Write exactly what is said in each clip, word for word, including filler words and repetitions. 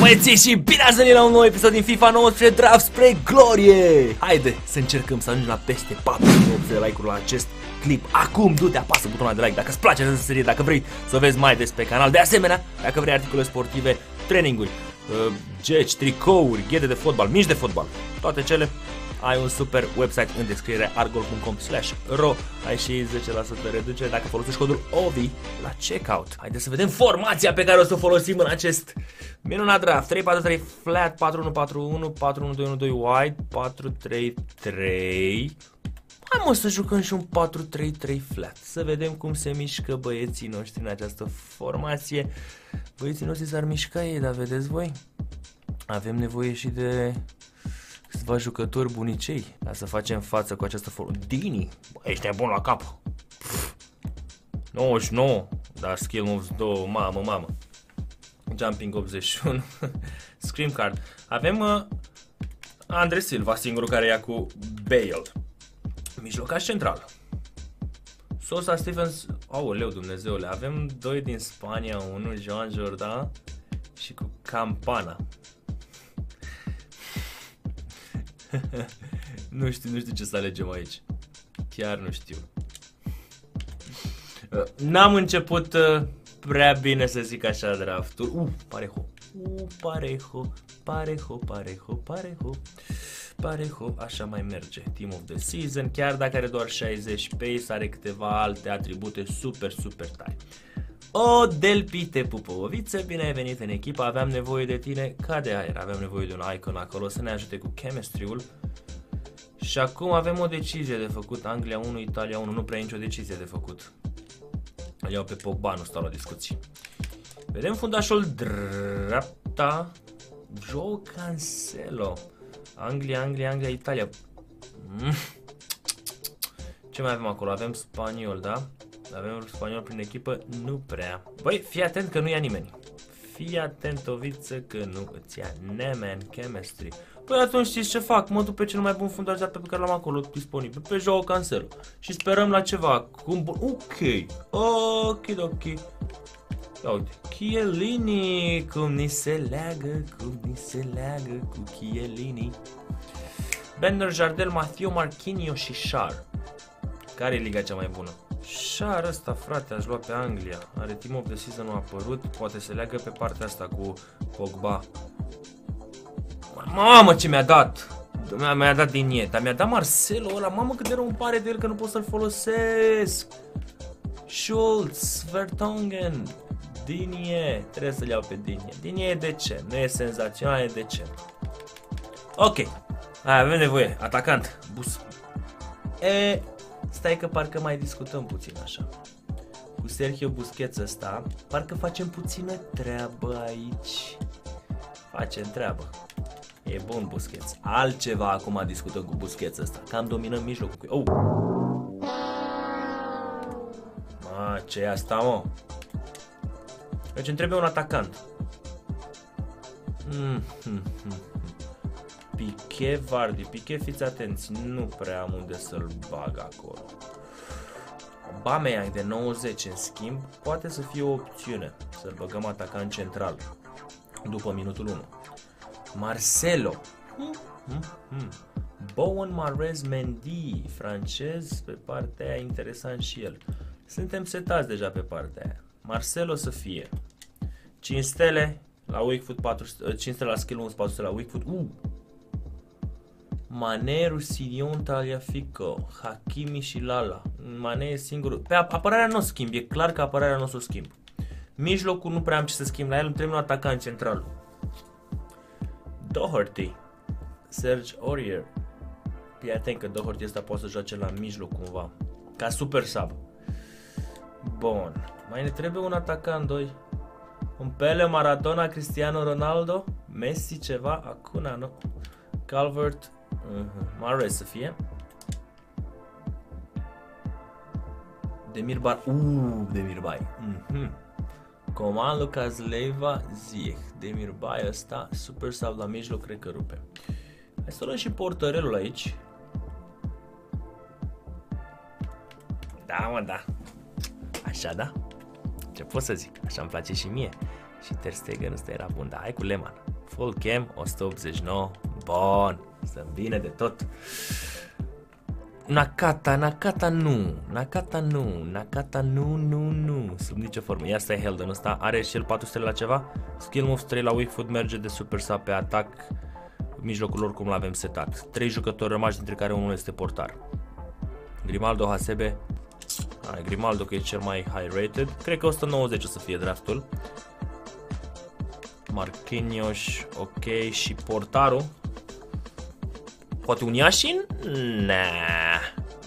băieții și bine ați venit la un nou episod din FIFA nouăsprezece Draft Spre Glorie. Haide să încercăm să ajungem la peste patru sute de like-uri la acest clip. Acum du-te, apasă butonul de like dacă îți place această serie, dacă vrei să vezi mai des pe canal. De asemenea, dacă vrei articole sportive, traininguri, geci, tricouri, ghete de fotbal, mici de fotbal, toate cele. Ai un super website în descriere, argol punct com slash ro. Ai și zece la sută reducere dacă folosești codul O V I la checkout. Haideți să vedem formația pe care o să o folosim în acest minunat draft. trei patru trei flat, patru unu patru unu, patru unu doi unu doi wide, patru trei trei. Hai mă să jucăm și un patru trei trei flat. Să vedem cum se mișcă băieții noștri în această formație. Băieții noștri s-ar mișca ei, dar vedeți voi? Avem nevoie și de câțiva jucători bunicei ca să facem față cu această formă. Dinie, ești nebun la cap. Pff, nouăzeci și nouă, dar skill moves doi, mamă, mamă. Jumping optzeci și unu, scream card. Avem uh, Andres Silva, singurul care ia cu Bale. Mijlocaș central. Sosa Stevens, aoleu Dumnezeule, avem doi din Spania, unul Joan Jordan și cu Campana. Nu știu, nu știu ce să alegem aici. Chiar nu știu. N-am început prea bine, să zic așa, draftul. Uh, Parejo. Uh, Parejo, Parejo, Parejo, Parejo. Parejo, așa mai merge. Team of the season, chiar dacă are doar șaizeci pace, are câteva alte atribute super, super tari. O, Del Pite Pupoviță, bine ai venit în echipă, aveam nevoie de tine ca de aer, aveam nevoie de un icon acolo să ne ajute cu chemistry-ul. Și acum avem o decizie de făcut, Anglia unu, Italia unu, nu prea nicio decizie de făcut. Îl iau pe Pogba, nu stau la discuții. Vedem fundașul dreapta, João Cancelo, Anglia, Anglia, Anglia, Italia. Ce mai avem acolo? Avem spaniol, da? Avem un spaniol prin echipă? Nu prea. Băi, fii atent că nu ia nimeni. Fii atent, Oviță, că nu îți ia nimeni chemistry. Păi atunci știți ce fac? Mă duc pe cel mai bun fundaș pe care l-am acolo disponibil, pe João Cancelo. Și sperăm la ceva. Cum bun? Ok. Ok, ok. Ia uite. Chiellini, cum ni se leagă, cum ni se leagă cu Chiellini. Bender, Jardel, Mathieu, Marquineau și Schar. Care e liga cea mai bună? Schar ăsta, frate, aș lua pe Anglia. Are team of the season, nu a apărut. Poate se leagă pe partea asta cu Pogba. Mamă, ce mi-a dat! Mi-a dat Dinie, dar mi-a dat Marcelo ăla. Mamă, cât de rău îmi pare de el că nu pot să-l folosesc. Schultz, Vertongen, Dinie. Trebuie să-l iau pe Dinie. Dinie e decent, nu e senzațional, e decent. Ok, hai, avem nevoie. Atacant, Bus. E... Stai că parcă mai discutăm puțin așa. Cu Sergio Busquets ăsta, parcă facem puțină treabă aici. Facem treabă. E bun Busquets. Altceva acum discutăm cu Busquets ăsta. Cam dominăm mijlocul cu... Oh! Ma, ce e asta, mă? Deci îmi trebuie un atacant. Mm -hmm. Pique, Vardy, Pique, fiți atenți, nu prea am unde să-l bag acolo. Bameyang de nouăzeci, în schimb, poate să fie o opțiune, să-l băgăm atacant central, după minutul unu. Marcelo, hmm? Hmm? Hmm. Bowen, Mahrez, Mendy, francez, pe partea aia, interesant și el. Suntem setați deja pe partea aia. Marcelo să fie. cinci stele la weak foot, patru, cinci stele la skill unu, patru stele la weak foot. Uh! Mane, Rusilion, Taliafico, Hakimi și Lala. Mane e singurul. Pe apărarea nu o schimb, e clar că apărarea nu o să o schimb. Mijlocul nu prea am ce să schimb la el, îmi trebuie un atacant central. Doherty, Serge Aurier. Fii atent că Doherty ăsta poate să joace la mijloc cumva, ca super sub. Bun, mai ne trebuie un atacant doi. Un Pele, Maradona, Cristiano Ronaldo, Messi ceva, acuna nu. Calvert, uh-huh. Mahrez să fie. Demirbay, uuuu, Demirbay. Uh-huh. Coman, Lucas Leiva, Ziyech. Demirbay ăsta, super sub la mijloc, cred că rupe. Hai să luăm și portărelul aici. Da, mă, da. Așa, da? Ce pot să zic? Așa îmi place și mie. Și Ter Stegen ăsta era bun, dar hai cu Lehmann. Full cam, o sută optzeci și nouă, bun, să-mi vine de tot. Nakata, Nakata nu, Nakata nu, Nakata nu, nu, nu, sub nicio formă. Ia stai Heldon ăsta, are și el patru sute la ceva. Skill moves trei la weak foot, merge de super sub pe atac. Mijlocul lor cum l-avem setat. trei jucători rămași, dintre care unul este portar. Grimaldo, Hasebe. A, Grimaldo că e cel mai high rated. Cred că o sută nouăzeci o să fie draftul. Marquineau, ok, și portarul. Poate un Yashin? Nah.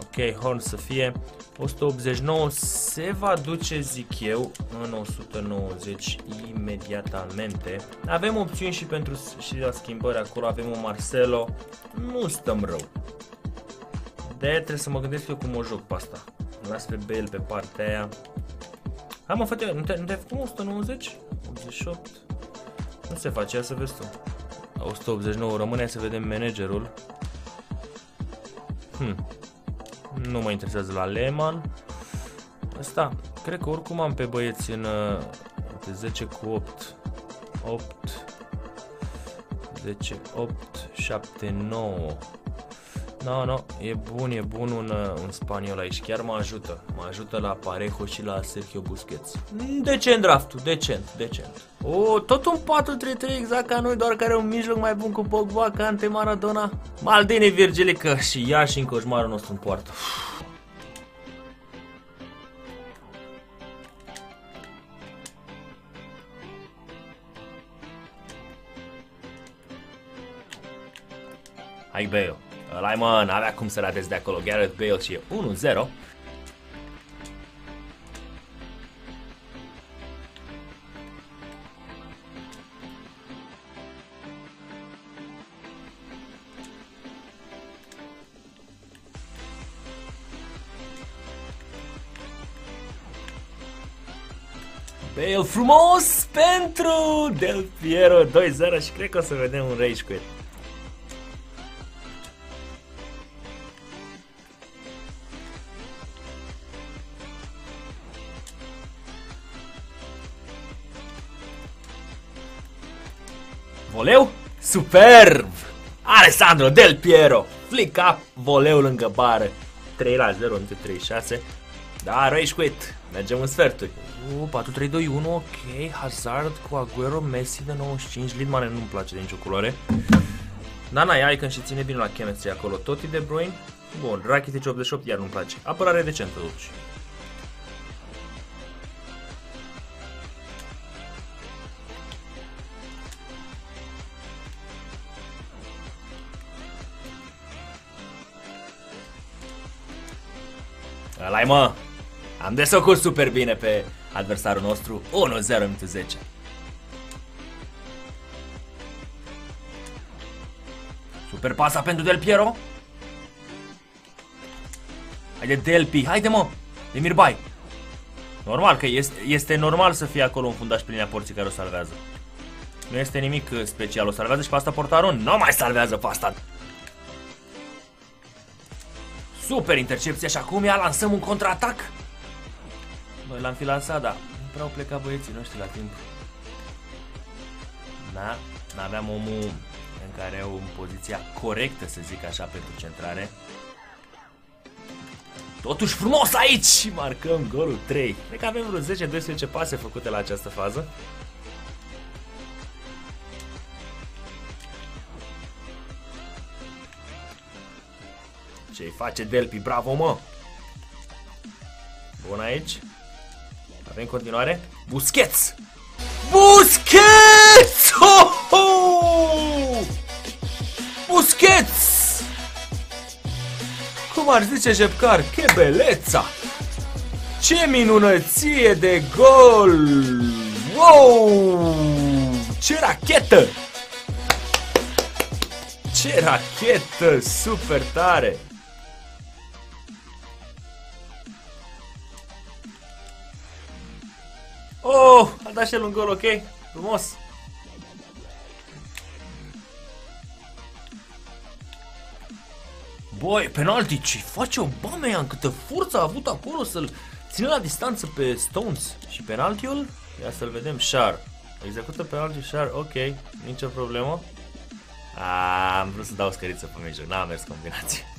Ok, Horn să fie o sută optzeci și nouă, se va duce, zic eu, în o sută nouăzeci imediatamente. Avem opțiuni și pentru și la schimbări acolo, avem un Marcelo, nu stăm rău. De-aia trebuie să mă gândesc eu cum o joc pe asta. Las pe Bale pe partea aia. Hai mă făte, nu te-ai făcut o sută nouăzeci? optzeci și opt? Nu se face, ia să vezi tu. o sută optzeci și nouă rămâne, să vedem managerul. Hmm. Nu mă interesează la Lehmann. Asta, cred că oricum am pe băieți în de zece cu opt. opt. zece, opt, șapte, nouă. No, no, e bun, e bun un, un spaniol aici. Chiar mă ajută. Mă ajută la Parejo și la Sergio Busquets. Decent draftul, decent, decent. O, tot un patru trei trei exact ca noi, doar că are un mijloc mai bun cu Pogba, Kante, Maradona. Maldini, Virgilică și ea și în coșmarul nostru în poartă. Hai Bale. Ăla-i mă, n-avea cum să ratezi de acolo. Gareth Bale și e unu zero. Bale frumos pentru Del Piero, doi zero și cred că o să vedem un rage quit. Voleu? Superb! Alessandro Del Piero! Flick up, voleu lângă bară. trei la zero, între trei șase. Da, rage quit. Mergem în sferturi. patru trei doi unu, ok. Hazard cu Aguero, Messi de nouăzeci și cinci. Lehmann nu-mi place de nicio culoare. Nana e Icon și ține bine la chemistry acolo. Totti, De Bruyne. Bun, Rakitic optzeci și opt, iar nu-mi place. Apărare decentă, totuși. Ăla-i mă! Am desfăcut super bine pe adversarul nostru, unu zero în zece. Super pasa pentru Del Piero. Haide Delpi, haide mă! Demirbay. Normal că este, este normal să fie acolo un fundaș pe linia porții care o salvează. Nu este nimic special, o salvează și pe asta portarul, nu mai salvează pe asta. Super intercepție și acum ia lansăm un contraatac. Noi l-am fi lansat, dar nu prea au plecat băieții noștri la timp. Da, n-aveam omul în care o poziția corectă, să zic așa, pentru centrare. Totuși frumos aici și marcăm golul trei. Cred că avem vreo zece doisprezece pase făcute la această fază. Ce-i face Delpi, bravo mă! Bun aici. Avem continuare. Busquets! Busquets! Oh, oh! Busquets! Cum ar zice Jepcar, che beleța! Ce minunăție de gol! Wow! Ce rachetă! Ce rachetă super tare! Oh, a dat și el un gol, ok? Frumos! Boi, penalti, ce face Obama? Câtă forță a avut acolo să-l ține la distanță pe Stones. Și penaltiul? Ia să-l vedem, Schar. Execută penalti Schar, ok, nicio problemă. A, am vrut să dau scăriță pe mijloc, n-a mers combinație.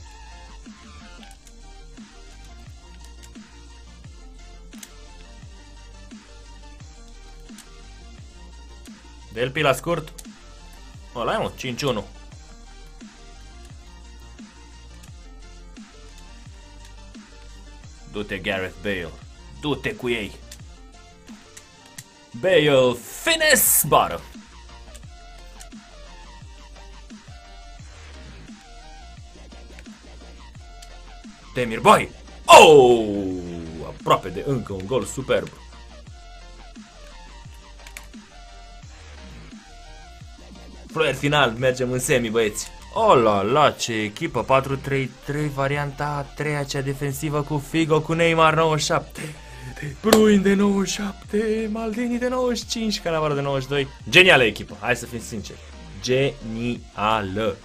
Del Piero la scurt. Ăla e mă, cinci unu. Du-te Gareth Bale, du-te cu ei. Bale, finesse, bară. Demirbay, oh, aproape de încă un gol superb. Fluier final, mergem în semi, băieți. O la la, ce echipă, patru trei trei, varianta a treia, cea defensivă cu Figo, cu Neymar, nouăzeci și șapte. Bruin de nouăzeci și șapte, Maldini de nouăzeci și cinci, Cannavaro de nouăzeci și doi. Genială echipă, hai să fim sinceri. Genială.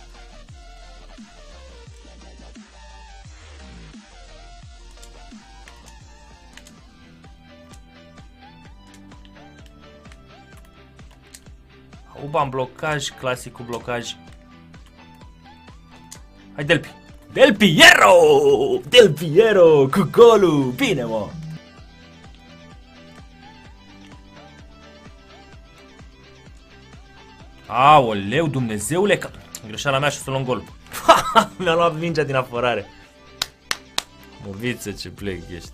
Uba în blocaj, clasic cu blocaj. Hai Del Piero! Del Piero! Del Piero cu golul! Bine mă! Aoleu, Dumnezeule, că... greșeala mea și să luăm golul. Mi-a luat mingea din apărare. Moviță, ce plec ești.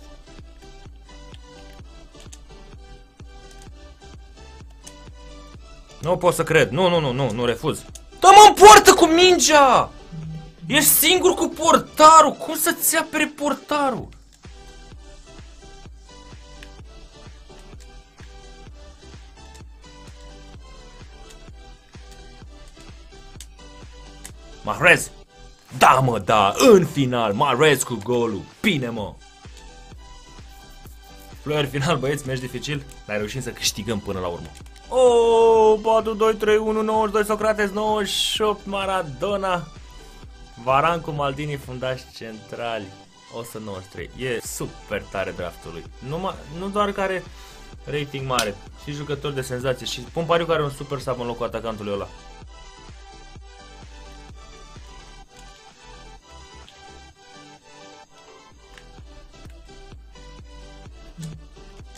Nu pot să cred, nu, nu, nu, nu, nu refuz. Da mă în poartă cu mingea! Ești singur cu portarul, cum să-ți apere portarul? Mahrez! Da mă, da, în final, Mahrez cu golul, bine mă! Fluier final, băieți, meci dificil, dar reușim să câștigăm până la urmă. Oh, patru doi trei unu nouă doi Socrates, nouăzeci și opt Maradona, Varan cu Maldini fundași centrali, o sută nouăzeci și trei. E super tare draftul lui. Numai, nu doar că are rating mare, și jucători de senzație, și pun pariu că are un super sub în locul atacantului ăla.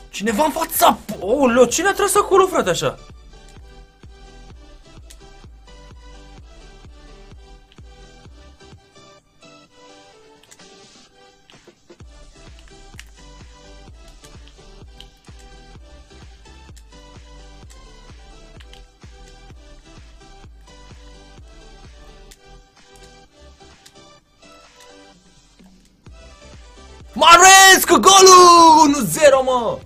Cineva în fața! Oleo, cine a tras acolo, frate, așa? Mahrez cu golul! unu zero, mă!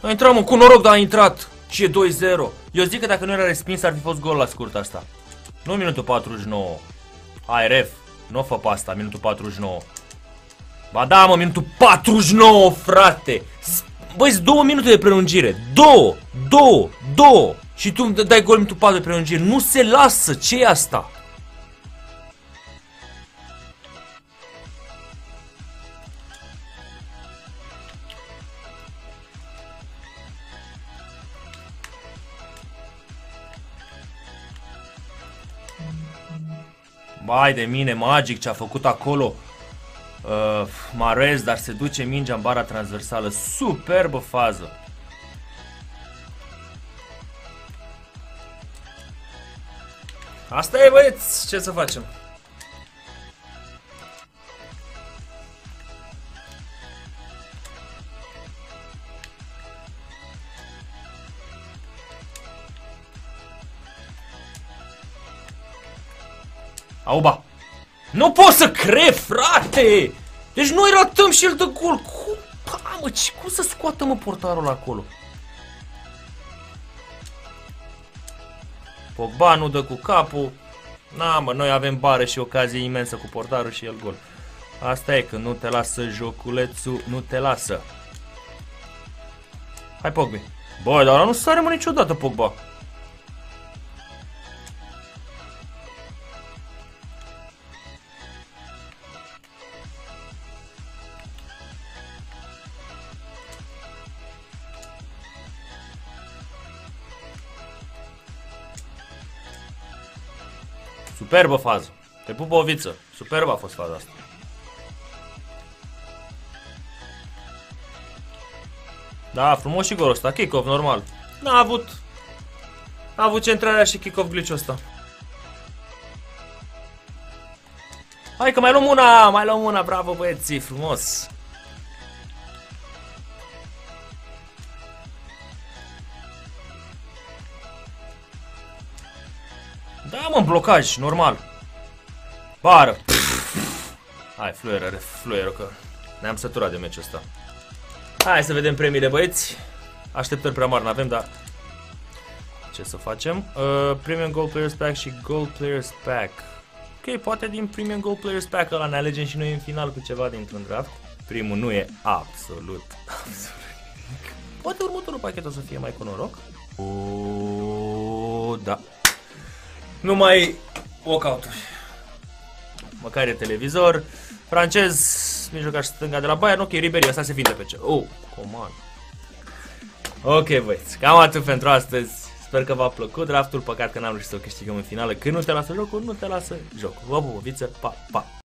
A intrat mă, cu noroc, dar a intrat și e doi zero. Eu zic că dacă nu era respins ar fi fost gol la scurt asta. Nu minutul patruzeci și nouă. Hai ref, nu fă pe asta, minutul patruzeci și nouă. Ba da mă, minutul patruzeci și nouă, frate. Băi, două minute de prelungire. Două, două, două. Și tu dai gol minutul patru de prelungire. Nu se lasă, ce e asta? Bai de mine, magic ce a făcut acolo uh, Mahrez, dar se duce mingea în bara transversală. Superbă fază. Asta e, băieți, ce să facem? Auba! Nu pot să cred, frate! Deci noi ratăm și el de gol. Cum, pa, mă, ce, cum să scoată, mă, portarul acolo? Pogba nu dă cu capul. Na, mă, noi avem bară și ocazie imensă cu portarul și el gol. Asta e, că nu te lasă joculețul, nu te lasă. Hai, Pogba! Băi, dar nu sare, mă, niciodată, Pogba. Superbă fază. Te pupă o viță. Superbă a fost faza asta. Da, frumos și golul ăsta. Kick-off, normal. N-a avut... A avut centrarea și kick-off glitch-ul ăsta. Hai că mai luăm una! Mai luăm una! Bravo băieții! Frumos! Da, mă, blocaj, normal. Bară! Hai, fluieră, fluieră, că ne-am săturat de meciul ăsta. Hai să vedem premiile, băieți. Așteptări prea mari n-avem, dar... Ce să facem? Uh, Premium Goal Players Pack și Goal Players Pack. Ok, poate din Premium Goal Players Pack ăla ne alegem și noi în final cu ceva dintr-un draft. Primul nu e absolut, absolut. Poate următorul pachet o să fie mai cu noroc. O, da. Numai walkout-uri. Măcar e televizor. Francez, mijlocaș stânga de la Bayern. Ok, Ribery, asta se vinde pe ce. Oh, comand. Ok, băieți, cam atât pentru astăzi. Sper că v-a plăcut draftul, păcat că n-am reușit să o câștigăm în finală. Când nu te lasă jocul, nu te lasă jocul. Vă pup, viță, pa, pa!